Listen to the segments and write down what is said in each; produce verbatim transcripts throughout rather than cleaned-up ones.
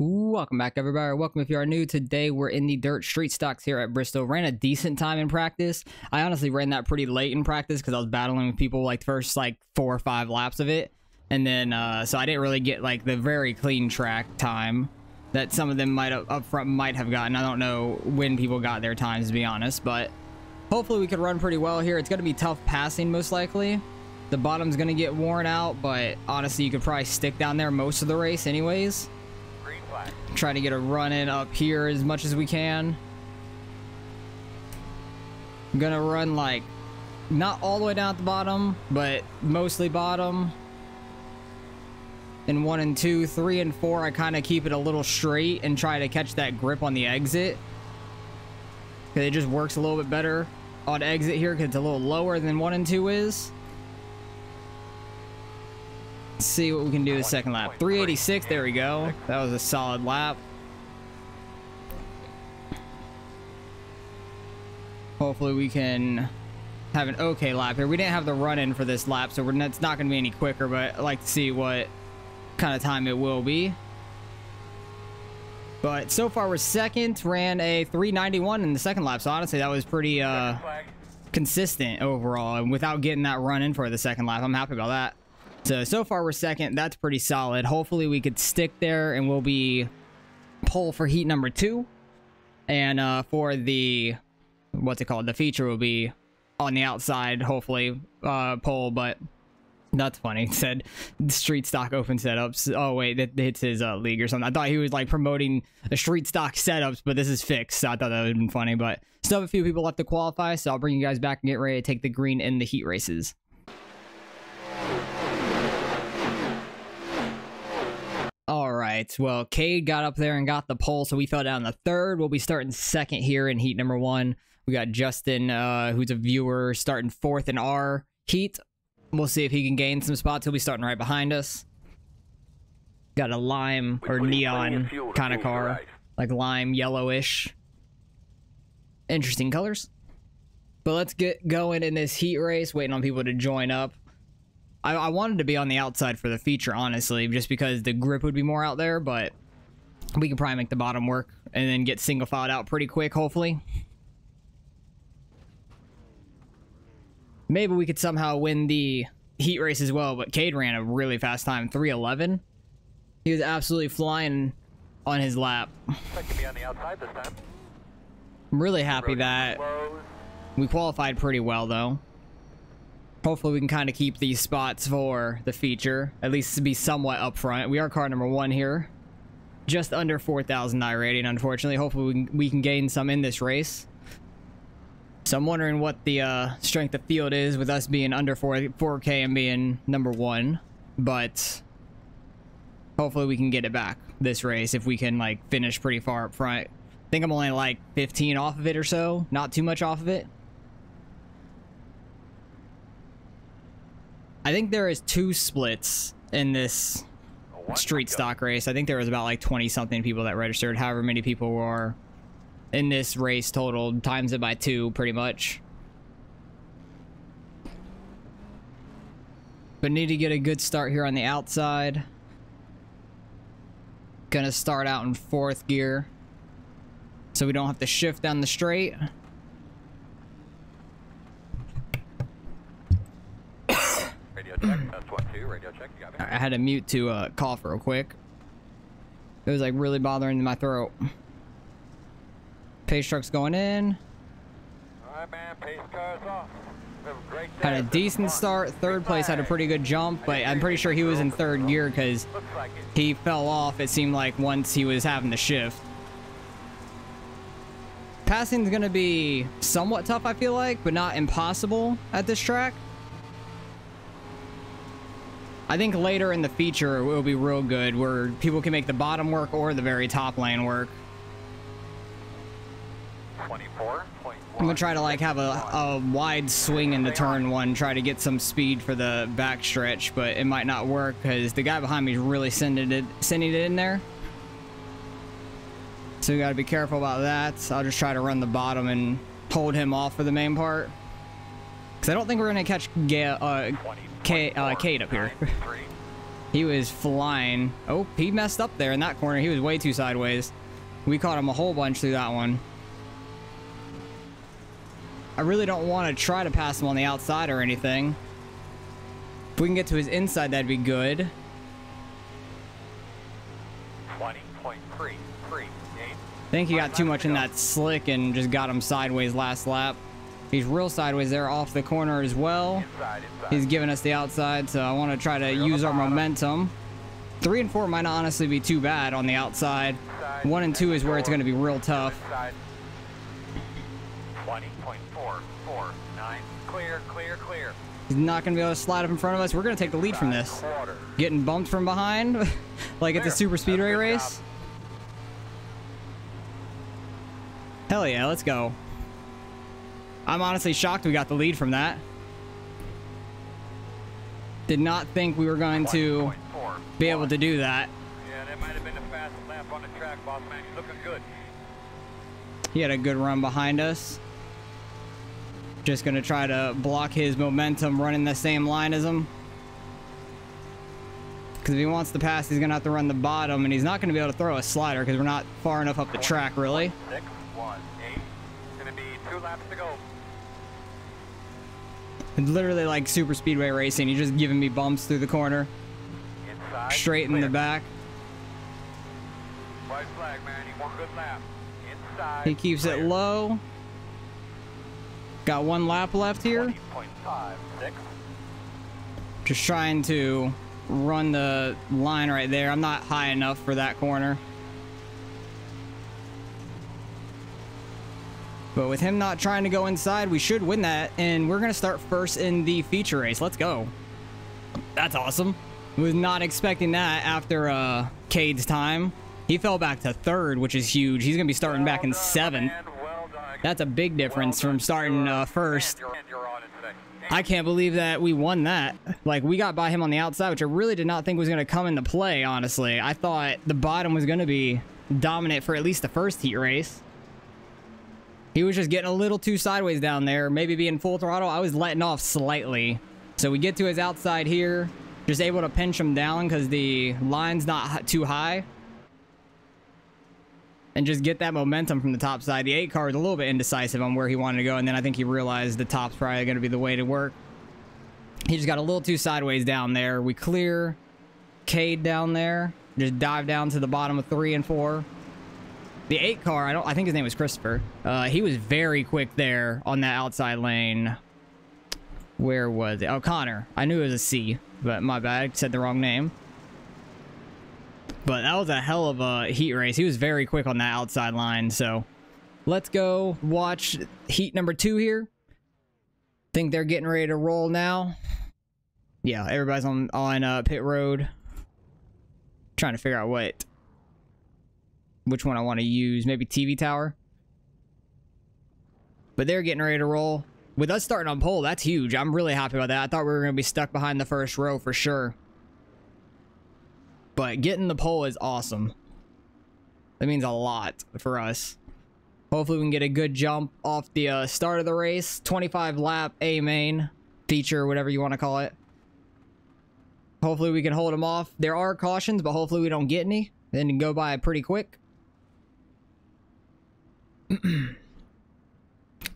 Welcome back, everybody. Welcome if you are new. Today we're in the Dirt Street Stocks here at Bristol. Ran a decent time in practice. I honestly ran that pretty late in practice because I was battling with people like the first like four or five laps of it, and then uh, so I didn't really get like the very clean track time that some of them might have, up front might have gotten. I don't know when people got their times, to be honest, but hopefully we could run pretty well here. It's going to be tough passing most likely. The bottom's going to get worn out, but honestly you could probably stick down there most of the race anyways. Trying to get a run in up here as much as we can. I'm gonna run like not all the way down at the bottom, but mostly bottom. And one and two, three and four, I kind of keep it a little straight and try to catch that grip on the exit. It just works a little bit better on exit here because it's a little lower than one and two is. See what we can do the second lap. three eighty-six, there we go. That was a solid lap. Hopefully we can have an okay lap here. We didn't have the run-in for this lap, so we're not, it's not going to be any quicker, but I'd like to see what kind of time it will be. But so far we're second. Ran a three ninety-one in the second lap, so honestly that was pretty uh, consistent overall, and without getting that run-in for the second lap. I'm happy about that. So, so far we're second. That's pretty solid. Hopefully we could stick there and we'll be pole for heat number two. And uh, for the, what's it called? The feature will be on the outside, hopefully, uh, pole, but that's funny. It said street stock open setups. Oh, wait, that hits his uh, league or something. I thought he was like promoting the street stock setups, but this is fixed. So I thought that would have been funny, but still have a few people left to qualify. So I'll bring you guys back and get ready to take the green in the heat races. Alright, well, Cade got up there and got the pole, so we fell down to third. We'll be starting second here in heat number one. We got Justin, uh, who's a viewer, starting fourth in our heat. We'll see if he can gain some spots. He'll be starting right behind us. Got a lime, or neon kind of car. Like lime, yellowish. Interesting colors. But let's get going in this heat race, waiting on people to join up. I wanted to be on the outside for the feature, honestly, just because the grip would be more out there, but we can probably make the bottom work and then get single filed out pretty quick, hopefully. Maybe we could somehow win the heat race as well, but Cade ran a really fast time, three eleven. He was absolutely flying on his lap. I'm really happy that we qualified pretty well, though. Hopefully we can kind of keep these spots for the feature, at least to be somewhat up front. We are car number one here, just under four thousand I rating, unfortunately. Hopefully we can, we can gain some in this race. So I'm wondering what the uh, strength of field is with us being under four K and being number one, but hopefully we can get it back this race if we can like finish pretty far up front. I think I'm only like fifteen off of it or so, not too much off of it. I think there is two splits in this street stock race. I think there was about like twenty something people that registered, however many people were in this race total, times it by two pretty much. But need to get a good start here on the outside. Gonna start out in fourth gear so we don't have to shift down the straight. I had to mute to uh, cough real quick. It was like really bothering my throat. Pace truck's going in. Right, man, pace car's off. Great had a decent start. Third place had a pretty good jump, but I'm pretty sure he was in third gear because he fell off, it seemed like, once he was having the shift. Passing's going to be somewhat tough, I feel like, but not impossible at this track. I think later in the feature it will be real good where people can make the bottom work or the very top lane work. I'm gonna try to like have a, a wide swing into turn one, try to get some speed for the back stretch, but it might not work because the guy behind me is really sending it, sending it in there. So we gotta be careful about that. So I'll just try to run the bottom and hold him off for the main part. Because I don't think we're gonna catch Ga uh, Cade uh, up here. He was flying. Oh, he messed up there in that corner. He was way too sideways. We caught him a whole bunch through that one. I really don't want to try to pass him on the outside or anything. If we can get to his inside, that'd be good. twenty point three, three, I think he got too much in that slick and just got him sideways last lap. He's real sideways there off the corner as well. Inside, inside. He's giving us the outside, so I want to try to We're use our momentum. Three and four might honestly be too bad on the outside. Inside, One and two is where it's going to be real tough. twenty point four four nine. Clear, clear, clear. He's not going to be able to slide up in front of us. We're going to take the lead from this. Quarter. Getting bumped from behind, like clear. At the Super Speedway race. Job. Hell yeah, let's go. I'm honestly shocked we got the lead from that. Did not think we were going to be able to do that. Yeah, that might have been the fastest lap on the track, boss man. He's looking good. He had a good run behind us. Just going to try to block his momentum running the same line as him. Because if he wants to pass, he's going to have to run the bottom, and he's not going to be able to throw a slider because we're not far enough up the track, really. six one eight. Going to be two laps to go. It's literally like Super Speedway racing. You're just giving me bumps through the corner. Inside, straight clear. In the back. White flag, man. He, won good lap. Inside, he keeps clear. It low. Got one lap left here. Just trying to run the line right there. I'm not high enough for that corner. But with him not trying to go inside, we should win that. And we're going to start first in the feature race. Let's go. That's awesome. Was not expecting that after uh, Cade's time. He fell back to third, which is huge. He's going to be starting back in seventh. That's a big difference from starting uh, first. I can't believe that we won that. Like, we got by him on the outside, which I really did not think was going to come into play, honestly. I thought the bottom was going to be dominant for at least the first heat race. He was just getting a little too sideways down there, maybe being full throttle. I was letting off slightly. So we get to his outside here, just able to pinch him down because the line's not too high. And just get that momentum from the top side. The eight car was a little bit indecisive on where he wanted to go, and then I think he realized the top's probably going to be the way to work. He just got a little too sideways down there. We clear Cade down there, just dive down to the bottom of three and four. The eight car, I don't. I think his name was Christopher. Uh, he was very quick there on that outside lane. Where was it? Oh, Connor. I knew it was a C, but my bad. I said the wrong name. But that was a hell of a heat race. He was very quick on that outside line. So let's go watch heat number two here. Think they're getting ready to roll now. Yeah, everybody's on on uh, pit road. Trying to figure out what. Which one I want to use, maybe T V Tower. But they're getting ready to roll. With us starting on pole, that's huge. I'm really happy about that. I thought we were going to be stuck behind the first row for sure. But getting the pole is awesome. That means a lot for us. Hopefully we can get a good jump off the uh, start of the race. twenty-five lap A main feature, whatever you want to call it. Hopefully we can hold them off. There are cautions, but hopefully we don't get any. Then go by pretty quick. A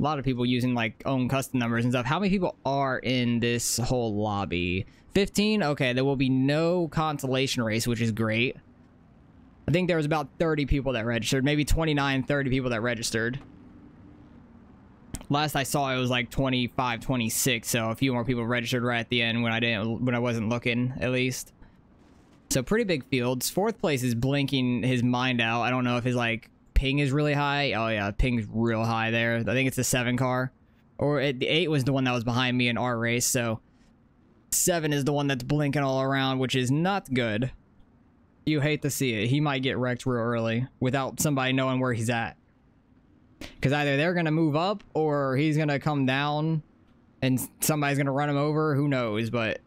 lot of people using like own custom numbers and stuff. How many people are in this whole lobby? fifteen? Okay, there will be no consolation race, which is great. I think there was about thirty people that registered, maybe twenty-nine, thirty people that registered. Last I saw it was like twenty-five, twenty-six, so a few more people registered right at the end when I didn't when I wasn't looking, at least. So pretty big fields. Fourth place is blinking his mind out. I don't know if his like ping is really high. Oh yeah, ping's real high there. I think it's the seven car, or it, the eight was the one that was behind me in our race. So seven is the one that's blinking all around, which is not good. You hate to see it. He might get wrecked real early without somebody knowing where he's at, because either they're gonna move up or he's gonna come down and somebody's gonna run him over. Who knows? But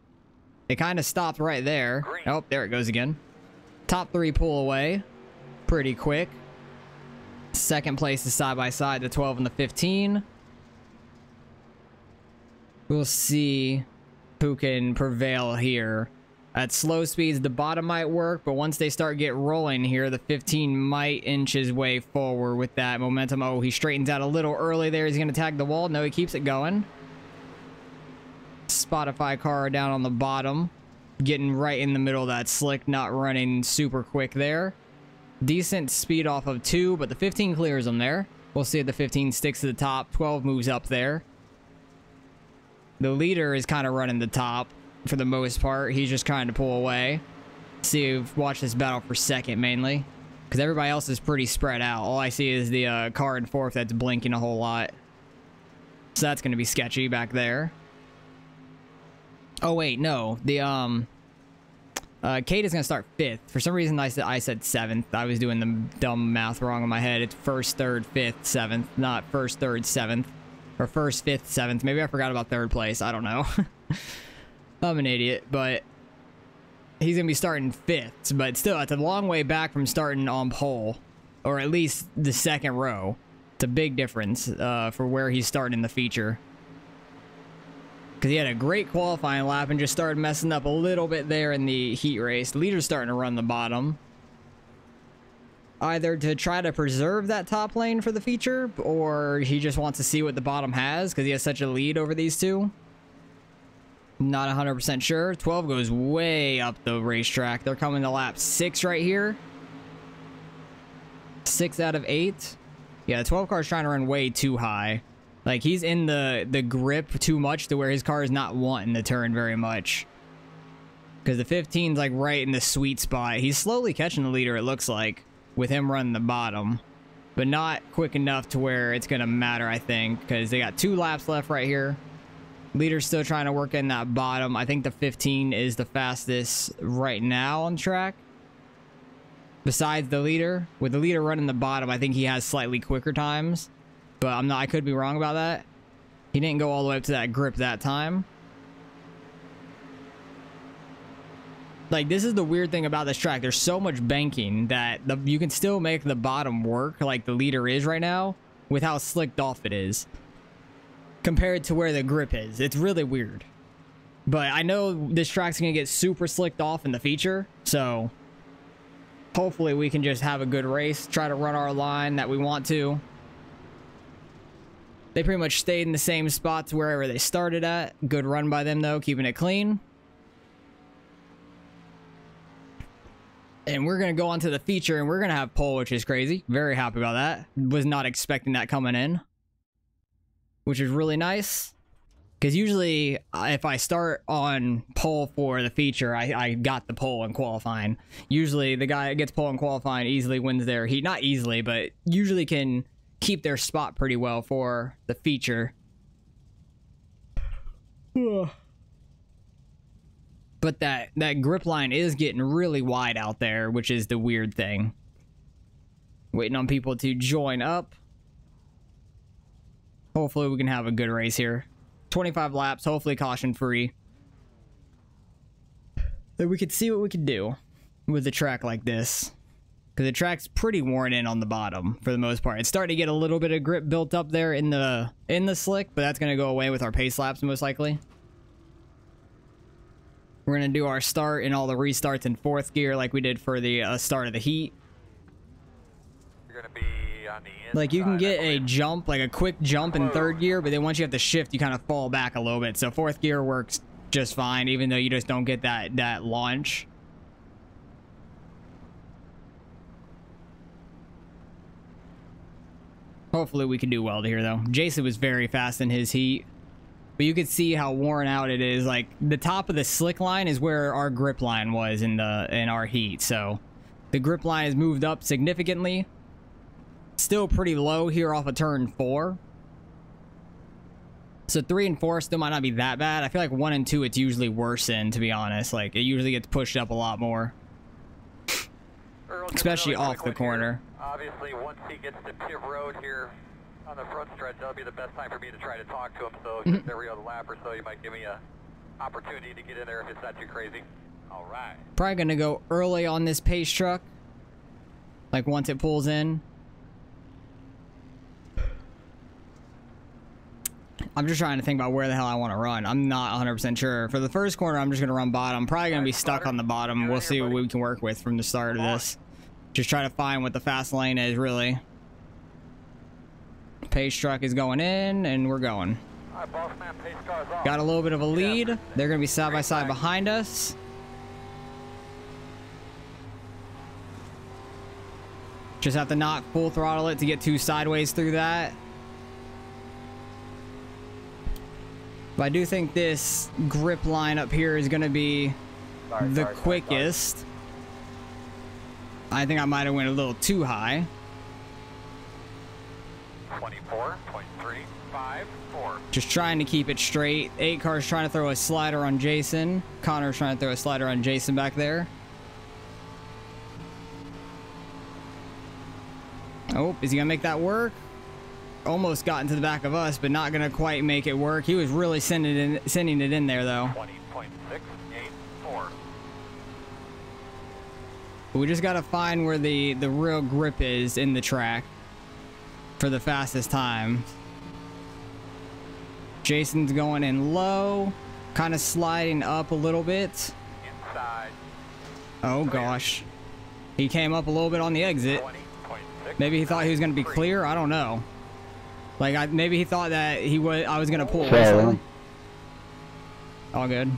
it kind of stopped right there. Green. Oh, there it goes again. Top three pull away pretty quick. Second place is side by side, the twelve and the fifteen. We'll see who can prevail here. At slow speeds, the bottom might work, but once they start get rolling here, the fifteen might inch his way forward with that momentum. Oh, he straightens out a little early there. He's going to tag the wall. No, he keeps it going. Spotify car down on the bottom, getting right in the middle of that slick, not running super quick there. Decent speed off of two, but the fifteen clears him there. We'll see if the fifteen sticks to the top. twelve moves up there. The leader is kind of running the top for the most part. He's just trying to pull away. See, you've watched this battle for second mainly, because everybody else is pretty spread out. All I see is the uh, car in fourth that's blinking a whole lot. So that's going to be sketchy back there. Oh wait, no. The um, uh, Cade is going to start fifth. For some reason, I said I said seventh. I was doing the dumb math wrong in my head. It's first, third, fifth, seventh, not first, third, seventh, or first, fifth, seventh. Maybe I forgot about third place. I don't know. I'm an idiot, but he's going to be starting fifth, but still, that's a long way back from starting on pole, or at least the second row. It's a big difference uh, for where he's starting in the feature, because he had a great qualifying lap and just started messing up a little bit there in the heat race. The leader's starting to run the bottom, either to try to preserve that top lane for the feature, or he just wants to see what the bottom has, because he has such a lead over these two. Not one hundred percent sure. twelve goes way up the racetrack. They're coming to lap six right here. Six out of eight. Yeah, the twelve car's trying to run way too high. Like, he's in the, the grip too much to where his car is not wanting to turn very much. Because the fifteen's, like, right in the sweet spot. He's slowly catching the leader, it looks like, with him running the bottom. But not quick enough to where it's going to matter, I think, because they got two laps left right here. Leader's still trying to work in that bottom. I think the fifteen is the fastest right now on track. Besides the leader, with the leader running the bottom, I think he has slightly quicker times, but I'm not. I could be wrong about that. He didn't go all the way up to that grip that time. Like, this is the weird thing about this track. There's so much banking that the, you can still make the bottom work, like the leader is right now, with how slicked off it is. Compared to where the grip is. It's really weird. But I know this track's going to get super slicked off in the feature. So hopefully we can just have a good race. Try to run our line that we want to. They pretty much stayed in the same spots wherever they started at. Good run by them though. Keeping it clean. And we're going to go on to the feature. And we're going to have pole, which is crazy. Very happy about that. Was not expecting that coming in, which is really nice, because usually if I start on pole for the feature, I, I got the pole in qualifying. Usually the guy that gets pole in qualifying easily wins their heat. Not easily, but usually can keep their spot pretty well for the feature. But that, that grip line is getting really wide out there, which is the weird thing. Waiting on people to join up. Hopefully we can have a good race here. twenty-five laps, hopefully caution free. So we could see what we could do with a track like this, because the track's pretty worn in on the bottom for the most part. It's starting to get a little bit of grip built up there in the in the slick, but that's going to go away with our pace laps most likely. We're going to do our start and all the restarts in fourth gear like we did for the uh, start of the heat. You're going to be like, you can get a jump, like a quick jump in third gear, but then once you have to shift, you kind of fall back a little bit. So fourth gear works just fine, even though you just don't get that, that launch. Hopefully we can do well here, though. Jason was very fast in his heat, but you could see how worn out it is. Like, the top of the slick line is where our grip line was in, the, in our heat. So the grip line has moved up significantly. Still pretty low here off of turn four. So three and four still might not be that bad. I feel like one and two it's usually worse in, to be honest. Like, it usually gets pushed up a lot more. Earl, especially off the corner. Here. Obviously, once he gets to Pit Road here on the front stretch, that'll be the best time for me to try to talk to him. So mm-hmm. Just every other lap or so, you might give me a opportunity to get in there if it's not too crazy. All right. Probably going to go early on this pace truck. Like, once it pulls in. I'm just trying to think about where the hell I want to run. I'm not one hundred percent sure. For the first corner, I'm just going to run bottom. Probably going to be stuck on the bottom. We'll see what we can work with from the start of this. Just try to find what the fast lane is, really. Pace truck is going in, and we're going. Got a little bit of a lead. They're going to be side by side behind us. Just have to not full throttle it to get too sideways through that. But I do think this grip line up here is going to be sorry, the sorry, quickest. Sorry, sorry. I think I might have went a little too high. twenty-four point three five four. Just trying to keep it straight. Eight cars trying to throw a slider on Jason. Connor's trying to throw a slider on Jason back there. Oh, is he going to make that work? Almost got into the back of us, but not going to quite make it work. He was really sending it in, sending it in there, though. twenty point six eight four. We just got to find where the, the real grip is in the track for the fastest time. Jason's going in low, kind of sliding up a little bit. Inside. Oh, gosh. He came up a little bit on the exit. Maybe he thought he was going to be clear. I don't know. Like I, maybe he thought that he was. I was going to pull. So. All good.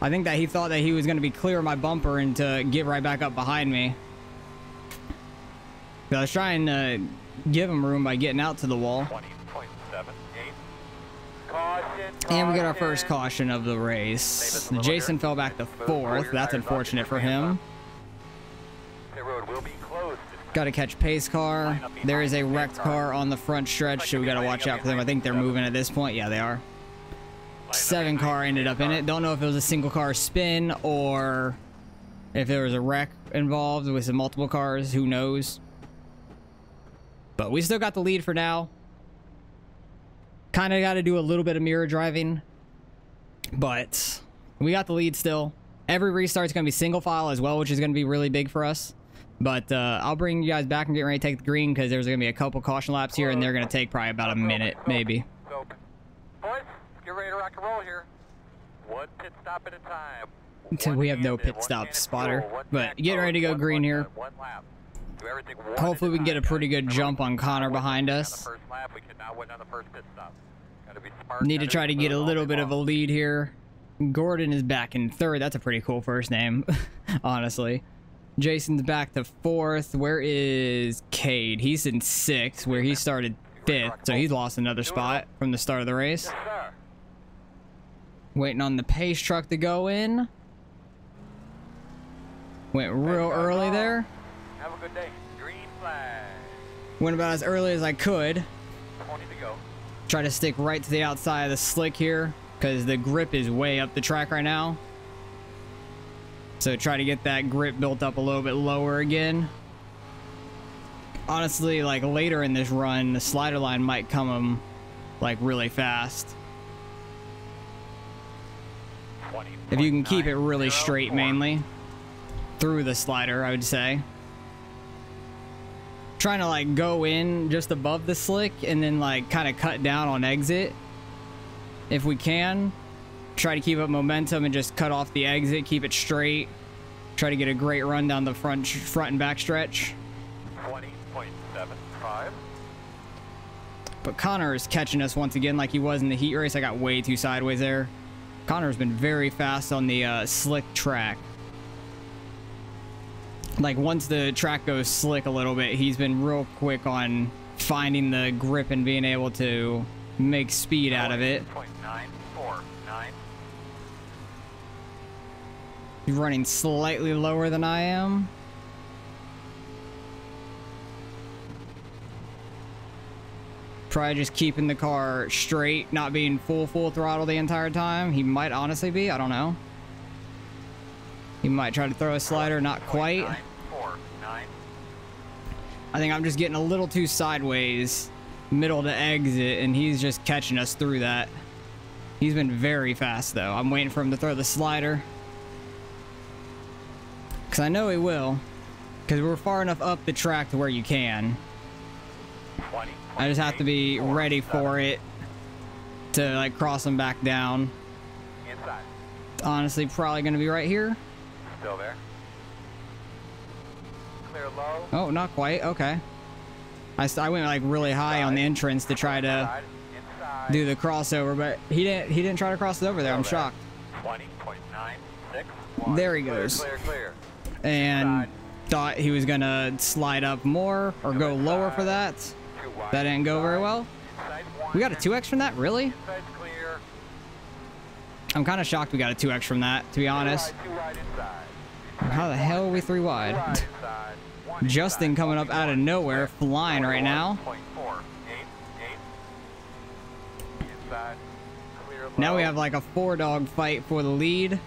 I think that he thought that he was going to be clear of my bumper and to get right back up behind me. But I was trying to give him room by getting out to the wall. And we got our first caution of the race. Jason fell back to fourth. That's unfortunate for him. Got to catch pace car. There is a wrecked car on the front stretch, so we got to watch out for them. I think they're moving at this point. Yeah, they are. Seven car ended up in it. Don't know if it was a single car spin or if there was a wreck involved with some multiple cars. Who knows? But we still got the lead for now. Kind of got to do a little bit of mirror driving, but we got the lead still. Every restart is going to be single file as well, which is going to be really big for us. But uh, I'll bring you guys back and get ready to take the green because there's going to be a couple caution laps here, and they're going to take probably about a minute, maybe. So, boys, get ready to rock and roll here. One pit stop at a time. Until we have no pit stop spotter, but getting ready to go green here. Hopefully we can get a pretty good jump on Connor behind us. Need to try to get a little bit of a lead here. Gordon is back in third. That's a pretty cool first name, honestly. Jason's back to fourth. Where is Cade? He's in sixth, where he started fifth, so he's lost another spot from the start of the race. Waiting on the pace truck to go in. Went real early there. Have a good day. Green flag. Went about as early as I could. Try to stick right to the outside of the slick here, because the grip is way up the track right now. So try to get that grip built up a little bit lower again. Honestly, like later in this run, the slider line might come him like really fast. If you can keep it really straight mainly through the slider, I would say. Trying to like go in just above the slick and then like kind of cut down on exit if we can. Try to keep up momentum and just cut off the exit, keep it straight. Try to get a great run down the front front and back stretch. twenty point seven five. But Connor is catching us once again like he was in the heat race. I got way too sideways there. Connor's been very fast on the uh, slick track. Like once the track goes slick a little bit, he's been real quick on finding the grip and being able to make speed out of it. He's running slightly lower than I am. Probably just keeping the car straight, not being full, full throttle the entire time. He might honestly be, I don't know. He might try to throw a slider, not quite. I think I'm just getting a little too sideways, middle to exit, and he's just catching us through that. He's been very fast, though. I'm waiting for him to throw the slider. Because I know he will. Because we're far enough up the track to where you can. I just have to be ready for it to like cross them back down. It's honestly probably going to be right here. Still there. Clear low. Oh, not quite. Okay. I, I went like really high inside on the entrance to try to inside do the crossover, but he didn't he didn't try to cross it over there. I'm shocked. twenty point nine six one. There he goes. Clear, clear, clear. And thought he was gonna slide up more or go lower for that. That didn't go very well. We got a two X from that, really? I'm kind of shocked we got a two X from that, to be honest. How the hell are we three wide? Justin coming up out of nowhere, flying right now. Now we have like a four dog fight for the lead.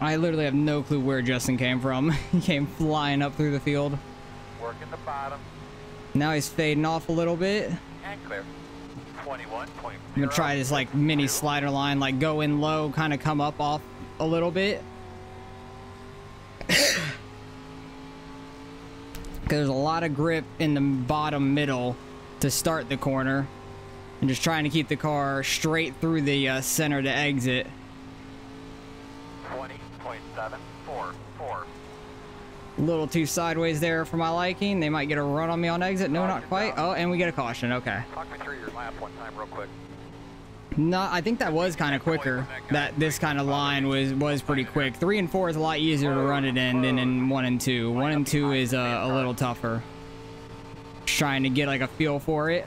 I literally have no clue where Justin came from. He came flying up through the field. Working the bottom. Now he's fading off a little bit. And clear. twenty-one point zero. I'm gonna try this like mini slider line, like go in low, kind of come up off a little bit. There's a lot of grip in the bottom middle to start the corner, and just trying to keep the car straight through the uh, center to exit. twenty point seven four four. A little too sideways there for my liking. They might get a run on me on exit. No, not quite. Oh, and we get a caution. Okay. Talk me through your lap one time real quick. No, I think that was kind of quicker. That this kind of line was was pretty quick. Three and four is a lot easier to run it in than in one and two. One and two is uh, a little tougher. Just trying to get like a feel for it.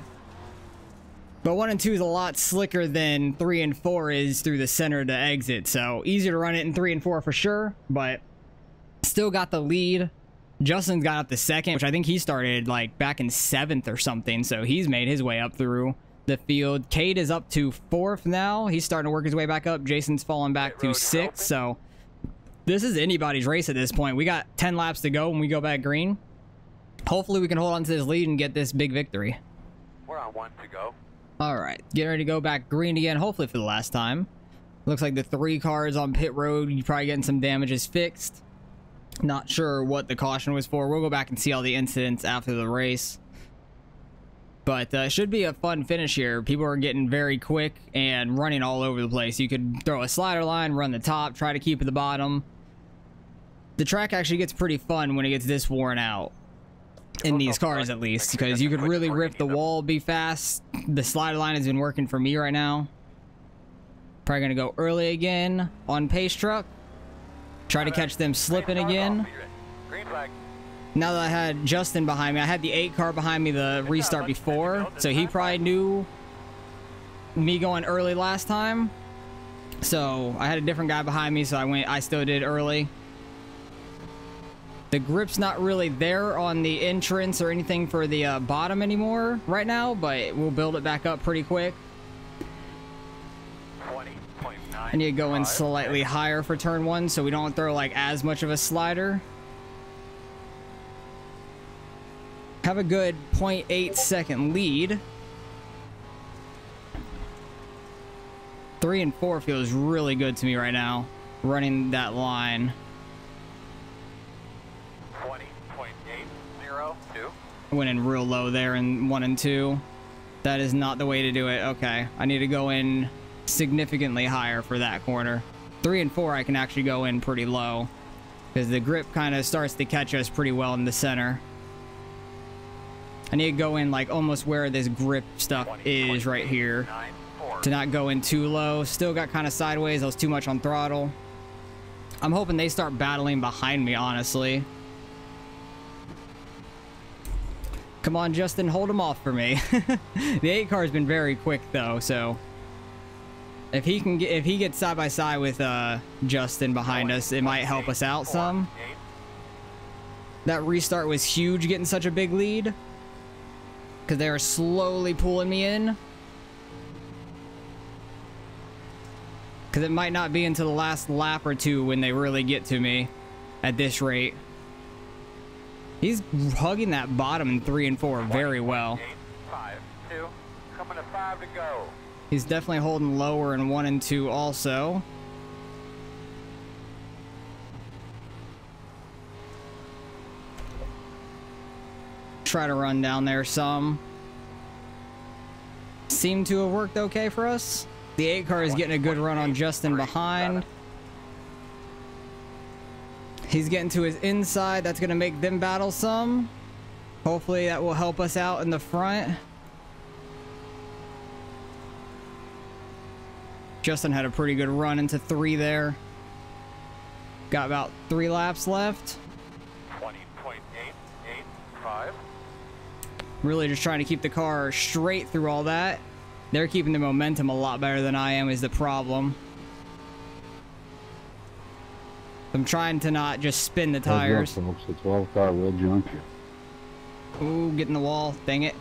But one and two is a lot slicker than three and four is through the center to exit. So easier to run it in three and four for sure. But still got the lead. Justin's got up to second, which I think he started like back in seventh or something. So he's made his way up through the field. Cade is up to fourth now. He's starting to work his way back up. Jason's falling back to sixth. So this is anybody's race at this point. We got ten laps to go when we go back green. Hopefully we can hold on to this lead and get this big victory. We're on one to go. All right, getting ready to go back green again, hopefully for the last time. Looks like the three cars on pit road, you're probably getting some damages fixed. Not sure what the caution was for. We'll go back and see all the incidents after the race. But it uh, should be a fun finish here. People are getting very quick and running all over the place. You could throw a slider line, run the top, try to keep at the bottom. The track actually gets pretty fun when it gets this worn out. In these cars, at least, because you could really rip the wall, be fast. The slider line has been working for me right now. Probably going to go early again on Pace Truck. Try to catch them slipping again. Now that I had Justin behind me, I had the eight car behind me the restart before, so he probably knew me going early last time. So I had a different guy behind me, so I went. I still did early. The grip's not really there on the entrance or anything for the uh, bottom anymore right now, but we'll build it back up pretty quick. I need to go in slightly higher for turn one so we don't throw like as much of a slider. Have a good zero point eight second lead. Three and four feels really good to me right now, running that line. Went in real low there in one and two. That is not the way to do it. Okay, I need to go in significantly higher for that corner. Three and four I can actually go in pretty low because the grip kind of starts to catch us pretty well in the center. I need to go in like almost where this grip stuff is right here to not go in too low. Still got kind of sideways. I was too much on throttle. I'm hoping they start battling behind me, honestly. Come on, Justin, hold him off for me. The eight car has been very quick though, so if he can get, if he gets side by side with uh, Justin behind us, it might help us out some. That restart was huge, getting such a big lead because they are slowly pulling me in. Because it might not be until the last lap or two when they really get to me at this rate. He's hugging that bottom in three and four very well. eight, five, two. Coming to five to go. He's definitely holding lower in one and two also. try to run down there some. Seemed to have worked okay for us. The eight car is getting a good run on Justin behind. He's getting to his inside. That's going to make them battle some. Hopefully that will help us out in the front. Justin had a pretty good run into three there. Got about three laps left. twenty point eight eight five. Really just trying to keep the car straight through all that. They're keeping the momentum a lot better than I am is the problem. I'm trying to not just spin the tires. The twelve car will jump you. Ooh, get in the wall. Dang it.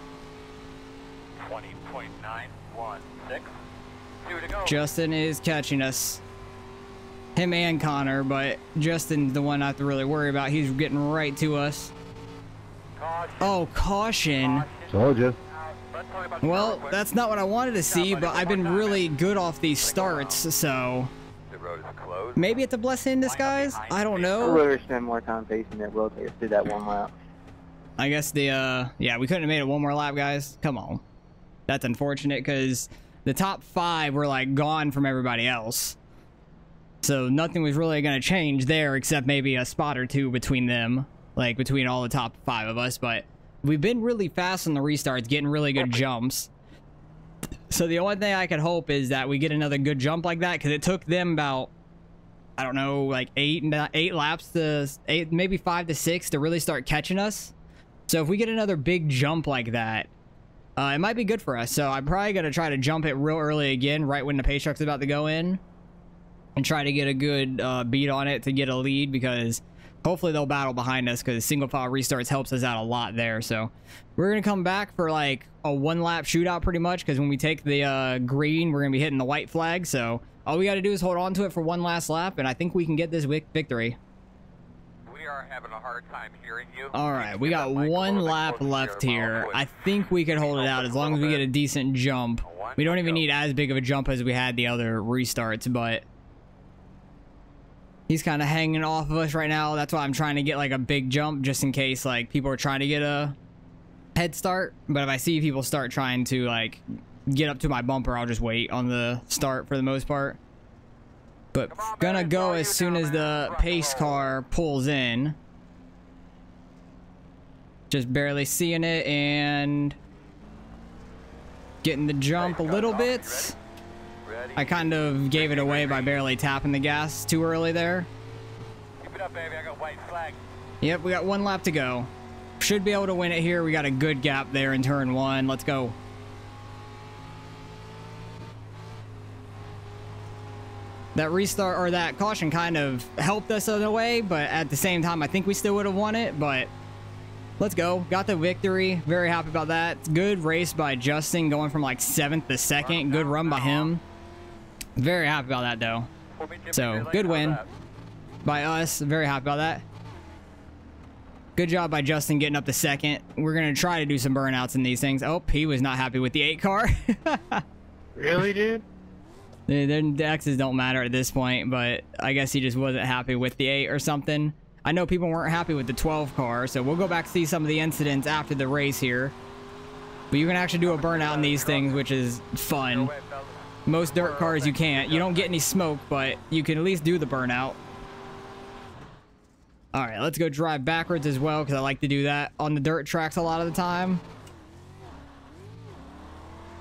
twenty point nine one six. Two to go. Justin is catching us. Him and Connor, but Justin's the one I have to really worry about. He's getting right to us. Caution. Oh, caution. Told you. Well, that's not what I wanted to see, but I've been really good off these starts, so maybe it's a blessing in disguise. I don't know. We'll spend more time facing it. We'll take us through that one lap. I guess the uh, yeah, we couldn't have made it one more lap, guys. Come on, that's unfortunate because the top five were like gone from everybody else, so nothing was really going to change there except maybe a spot or two between them, like between all the top five of us, but. We've been really fast on the restarts, getting really good jumps. So the only thing I could hope is that we get another good jump like that, because it took them about, I don't know, like eight eight laps to eight, maybe five to six to really start catching us. So if we get another big jump like that, uh, it might be good for us. So I'm probably going to try to jump it real early again, right when the pace truck's about to go in, and try to get a good uh, beat on it to get a lead, because hopefully they'll battle behind us because single file restarts helps us out a lot there. So we're going to come back for like a one lap shootout pretty much, because when we take the uh, green, we're going to be hitting the white flag. So all we got to do is hold on to it for one last lap, and I think we can get this victory. We are having a hard time hearing you. All right, we got one lap left here. I think we could hold it out as long as we get a decent jump. We don't even need as big of a jump as we had the other restarts, but he's kind of hanging off of us right now. That's why I'm trying to get like a big jump, just in case like people are trying to get a head start. But if I see people start trying to like get up to my bumper, I'll just wait on the start for the most part. But on, gonna go as soon as the pace car pulls in. Just barely seeing it and getting the jump a little bit. I kind of gave it away by barely tapping the gas too early there. Keep it up, baby. I got white flag. Yep, we got one lap to go. Should be able to win it here. We got a good gap there in turn one. Let's go. That restart or that caution kind of helped us in a way, but at the same time, I think we still would have won it, but let's go. Got the victory. Very happy about that. Good race by Justin going from like seventh to second. Good run by him. Very happy about that though. So good win by us. Very happy about that. Good job by Justin getting up to second. We're gonna try to do some burnouts in these things. Oh, he was not happy with the eight car. Really, dude? Dude, the X's don't matter at this point, but I guess he just wasn't happy with the eight or something. I know people weren't happy with the twelve car, so we'll go back to see some of the incidents after the race here. But you can actually do a burnout in these things, which is fun. Most dirt cars you can't. You don't get any smoke, but you can at least do the burnout. All right, let's go drive backwards as well, because I like to do that on the dirt tracks a lot of the time.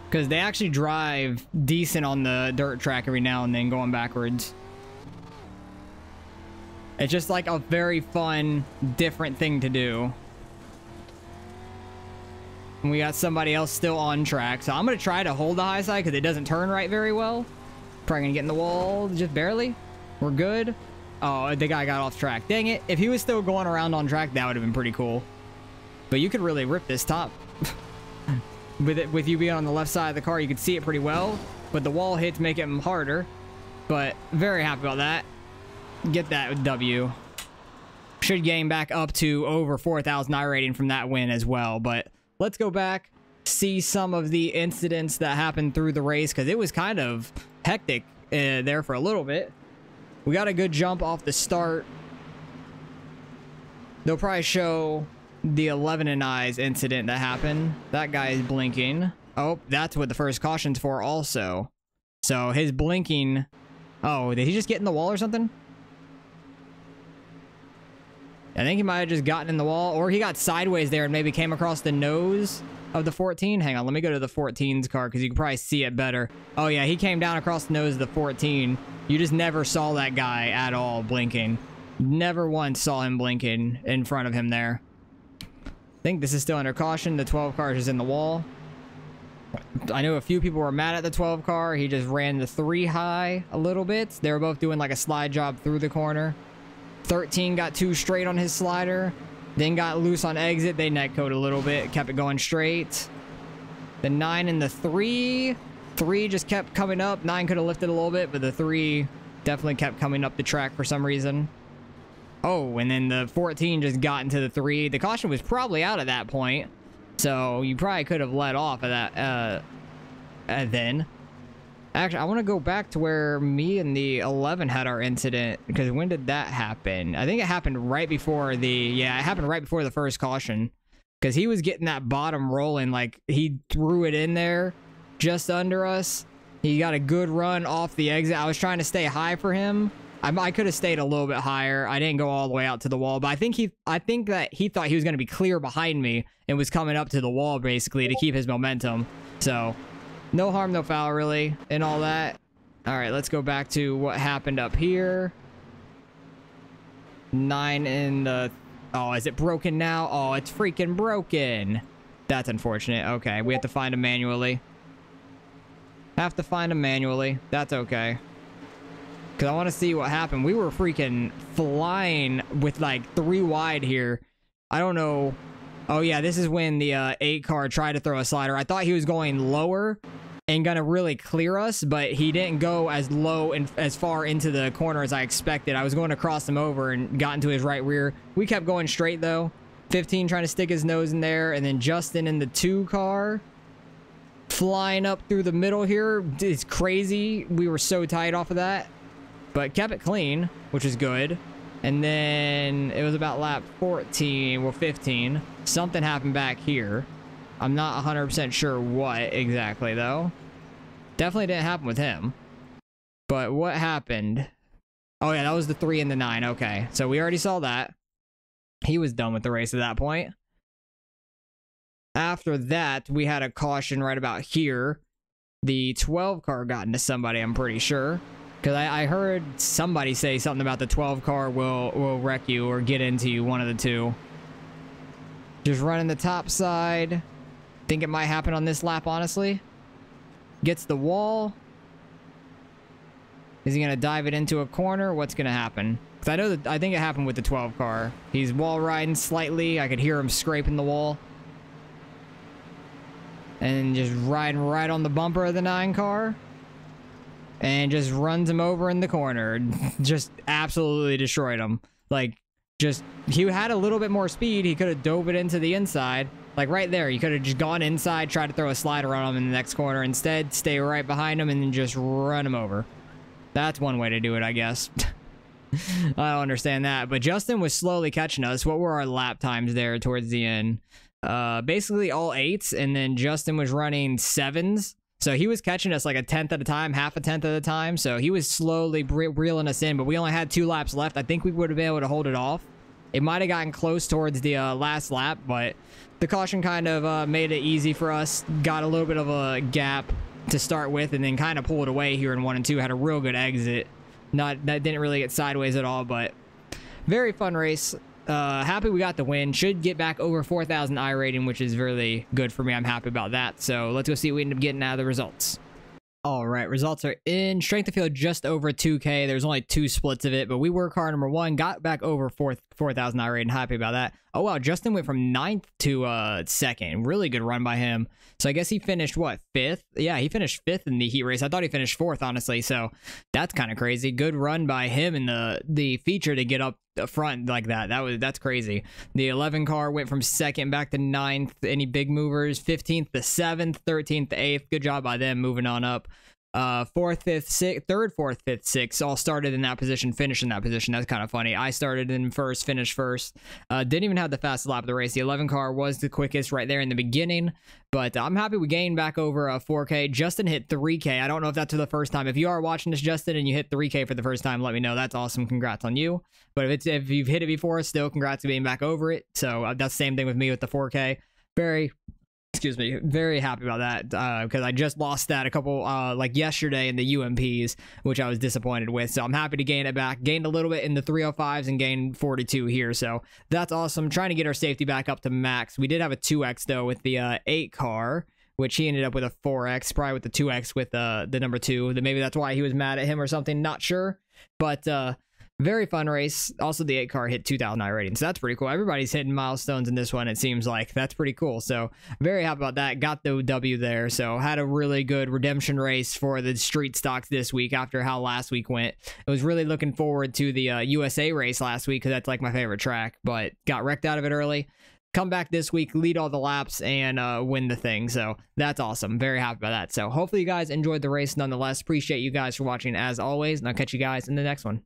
Because they actually drive decent on the dirt track every now and then going backwards. It's just like a very fun, different thing to do. And we got somebody else still on track. So I'm going to try to hold the high side because it doesn't turn right very well. Probably going to get in the wall just barely. We're good. Oh, the guy got off track. Dang it. If he was still going around on track, that would have been pretty cool. But you could really rip this top. with, it, with you being on the left side of the car, you could see it pretty well. But the wall hits make it harder. But very happy about that. Get that W. Should gain back up to over four thousand I rating from that win as well. But let's go back, see some of the incidents that happened through the race, because it was kind of hectic uh, there for a little bit. We got a good jump off the start. They'll probably show the eleven and eyes incident that happened. That guy is blinking. Oh, that's what the first caution's for also. So his blinking... Oh, did he just get in the wall or something? I think he might have just gotten in the wall, or he got sideways there and maybe came across the nose of the fourteen. Hang on, let me go to the fourteen's car because you can probably see it better. Oh yeah, he came down across the nose of the fourteen. You just never saw that guy at all blinking. Never once saw him blinking in front of him there. I think this is still under caution. The twelve car is in the wall. I know a few people were mad at the twelve car. He just ran the three high a little bit. They were both doing like a slide job through the corner. thirteen got two straight on his slider, then got loose on exit. They netcoed a little bit, kept it going straight. The nine and the three, three just kept coming up. Nine could have lifted a little bit, but the three definitely kept coming up the track for some reason. Oh, and then the fourteen just got into the three. The caution was probably out at that point, so you probably could have let off of that. Uh, and then, actually, I want to go back to where me and the eleven had our incident, because when did that happen? I think it happened right before the, yeah, it happened right before the first caution, because he was getting that bottom rolling. Like, he threw it in there just under us. He got a good run off the exit. I was trying to stay high for him. I, I could have stayed a little bit higher. I didn't go all the way out to the wall, but I think he, I think that he thought he was going to be clear behind me and was coming up to the wall basically to keep his momentum. So no harm, no foul really, and all that. All right, let's go back to what happened up here. Nine in the, oh, is it broken now? Oh, it's freaking broken. That's unfortunate. Okay, we have to find him manually. Have to find him manually. That's okay. Because I want to see what happened. We were freaking flying with like three wide here. I don't know. Oh yeah, this is when the uh, eight car tried to throw a slider. I thought he was going lower and gonna really clear us, but he didn't go as low and as far into the corner as I expected. I was going to cross him over and got into his right rear. We kept going straight though. fifteen trying to stick his nose in there, and then Justin in the two car flying up through the middle here. It's crazy. We were so tight off of that, but kept it clean, which is good. And then it was about lap fourteen, well fifteen. Something happened back here. I'm not one hundred percent sure what exactly though. Definitely didn't happen with him. But what happened? Oh yeah, that was the three and the nine. Okay, so we already saw that. He was done with the race at that point. After that, we had a caution right about here. The twelve car got into somebody, I'm pretty sure. Because I, I heard somebody say something about the twelve car will, will wreck you or get into you, one of the two. Just running the top side. Think it might happen on this lap, honestly. Gets the wall. Is he going to dive it into a corner? What's going to happen? Because I know that I think it happened with the twelve car. He's wall riding slightly. I could hear him scraping the wall. And just riding right on the bumper of the nine car. And just runs him over in the corner. Just absolutely destroyed him. Like, just, he had a little bit more speed. He could have dove it into the inside. Like, right there. You could have just gone inside, tried to throw a slider on him in the next corner. Instead, stay right behind him and then just run him over. That's one way to do it, I guess. I don't understand that. But Justin was slowly catching us. What were our lap times there towards the end? Uh, basically all eights. And then Justin was running sevens. So he was catching us like a tenth at a time, half a tenth at a time. So he was slowly re reeling us in, but we only had two laps left. I think we would have been able to hold it off. It might have gotten close towards the uh, last lap, but the caution kind of uh, made it easy for us. Got a little bit of a gap to start with, and then kind of pulled away here in one and two. Had a real good exit. Not that didn't really get sideways at all, but very fun race. Uh, happy we got the win. Should get back over four thousand I rating, which is really good for me. I'm happy about that. So let's go see what we end up getting out of the results. All right, results are in. Strength of field just over two K. There's only two splits of it, but we were car number one. Got back over four thousand I rating. Happy about that. Oh, wow. Justin went from ninth to uh, second. Really good run by him. So I guess he finished, what, fifth? Yeah, he finished fifth in the heat race. I thought he finished fourth, honestly. So that's kind of crazy. Good run by him in the, the feature to get up front like that. That was that's crazy. The eleven car went from second back to ninth. Any big movers? fifteenth to seventh, thirteenth to eighth. Good job by them moving on up. Uh, fourth, fifth, sixth, third, fourth, fifth, sixth, all started in that position, finished in that position. That's kind of funny. I started in first, finished first. Uh, didn't even have the fastest lap of the race. The eleven car was the quickest right there in the beginning, but I'm happy we gained back over a four K. Justin hit three K. I don't know if that's for the first time. If you are watching this, Justin, and you hit three K for the first time, let me know. That's awesome. Congrats on you. But if it's if you've hit it before, still congrats to being back over it. So uh, that's the same thing with me with the four K. Very. Excuse me, very happy about that because uh, I just lost that a couple, uh, like yesterday in the U M Ps, which I was disappointed with. So I'm happy to gain it back. Gained a little bit in the three oh fives and gained forty-two here. So that's awesome. Trying to get our safety back up to max. We did have a two X though with the uh, eight car, which he ended up with a four X, probably with the two X with uh, the number two. Then maybe that's why he was mad at him or something. Not sure, but uh, very fun race. Also, the eight car hit two thousand I rating, so that's pretty cool. Everybody's hitting milestones in this one, it seems like. That's pretty cool, so very happy about that. Got the W there, so had a really good redemption race for the street stocks this week after how last week went. I was really looking forward to the uh, U S A race last week because that's like my favorite track, but got wrecked out of it early. Come back this week, lead all the laps, and uh, win the thing. So that's awesome. Very happy about that. So hopefully you guys enjoyed the race nonetheless. Appreciate you guys for watching as always, and I'll catch you guys in the next one.